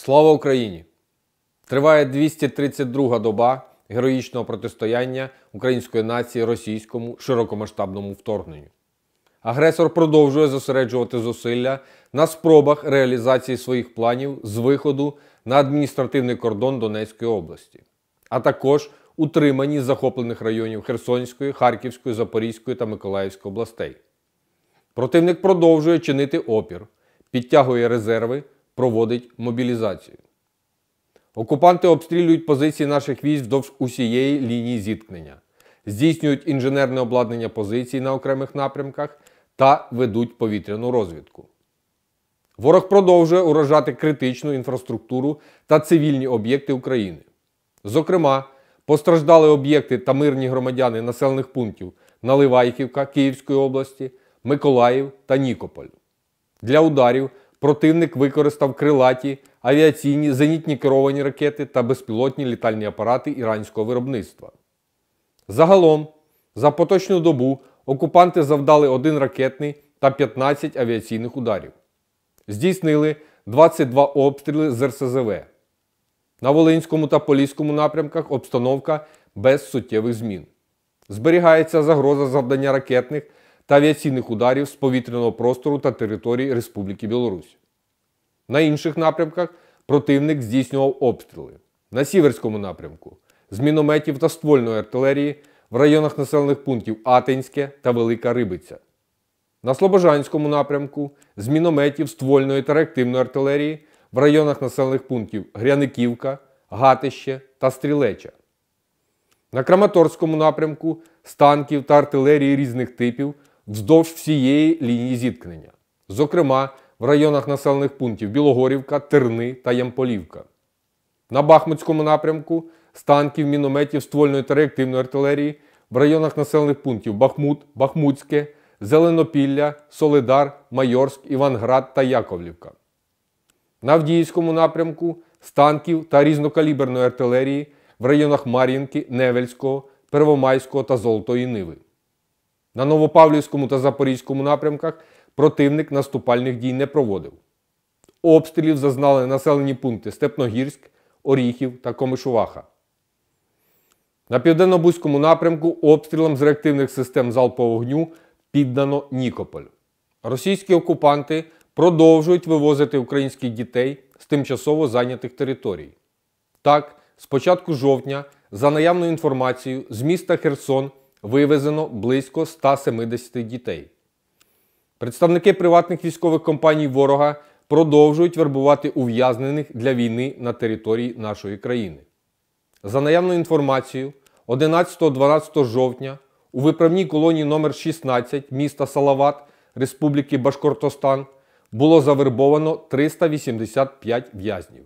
Слава Україні! Триває 232-га доба героїчного протистояння української нації російському широкомасштабному вторгненню. Агресор продовжує зосереджувати зусилля на спробах реалізації своїх планів з виходу на адміністративний кордон Донецької області, а також утриманні захоплених районів Херсонської, Харківської, Запорізької та Миколаївської областей. Противник продовжує чинити опір, підтягує резерви, проводить мобілізацію. Окупанти обстрілюють позиції наших військ вздовж усієї лінії зіткнення, здійснюють інженерне обладнання позицій на окремих напрямках та ведуть повітряну розвідку. Ворог продовжує уражати критичну інфраструктуру та цивільні об'єкти України. Зокрема, постраждали об'єкти та мирні громадяни населених пунктів Наливайківка Київської області, Миколаїв та Нікополь. Для ударів противник використав крилаті, авіаційні, зенітні керовані ракети та безпілотні літальні апарати іранського виробництва. Загалом, за поточну добу окупанти завдали 1 ракетний та 15 авіаційних ударів. Здійснили 22 обстріли з РСЗВ. На Волинському та Поліському напрямках обстановка без суттєвих змін. Зберігається загроза завдання ракетних та авіаційних ударів з повітряного простору та території Республіки Білорусь. На інших напрямках противник здійснював обстріли. На Сіверському напрямку – з мінометів та ствольної артилерії в районах населених пунктів Атинське та Велика Рибиця. На Слобожанському напрямку – з мінометів, ствольної та реактивної артилерії в районах населених пунктів Гряниківка, Гатище та Стрілеча. На Краматорському напрямку – з танків та артилерії різних типів вздовж всієї лінії зіткнення, зокрема в районах населених пунктів Білогорівка, Терни та Ямполівка. На Бахмутському напрямку – з танків, мінометів, ствольної та реактивної артилерії в районах населених пунктів Бахмут, Бахмутське, Зеленопілля, Соледар, Майорськ, Іванград та Яковлівка. На Авдіївському напрямку – з танків та різнокаліберної артилерії в районах Мар'їнки, Невельського, Первомайського та Золотої Ниви. На Новопавлівському та Запорізькому напрямках противник наступальних дій не проводив. Обстрілів зазнали населені пункти Степногірськ, Оріхів та Комишуваха. На Південно-Бузькому напрямку обстрілам з реактивних систем залпового вогню піддано Нікополь. Російські окупанти продовжують вивозити українських дітей з тимчасово зайнятих територій. Так, з початку жовтня, за наявною інформацією, з міста Херсон вивезено близько 170 дітей. Представники приватних військових компаній ворога продовжують вербувати ув'язнених для війни на території нашої країни. За наявною інформацією, 11-12 жовтня у виправній колонії номер 16 міста Салават Республіки Башкортостан було завербовано 385 в'язнів.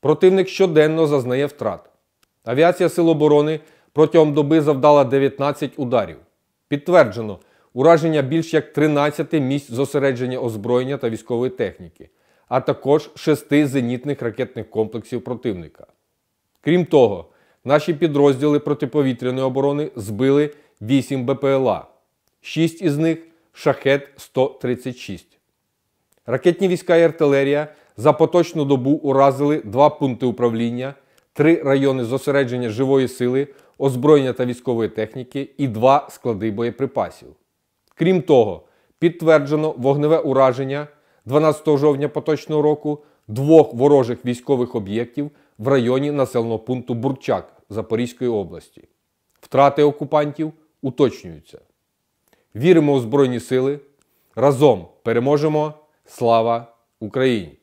Противник щоденно зазнає втрат. Авіація Сил оборони протягом доби завдала 19 ударів. Підтверджено ураження більш як 13 місць зосередження озброєння та військової техніки, а також 6 зенітних ракетних комплексів противника. Крім того, наші підрозділи протиповітряної оборони збили 8 БПЛА, 6 із них – Шахед-136. Ракетні війська і артилерія за поточну добу уразили 2 пункти управління, 3 райони зосередження живої сили, озброєння та військової техніки і 2 склади боєприпасів. Крім того, підтверджено вогневе ураження 12 жовтня поточного року 2 ворожих військових об'єктів в районі населеного пункту Бурчак Запорізької області. Втрати окупантів уточнюються. Віримо у Збройні сили. Разом переможемо. Слава Україні!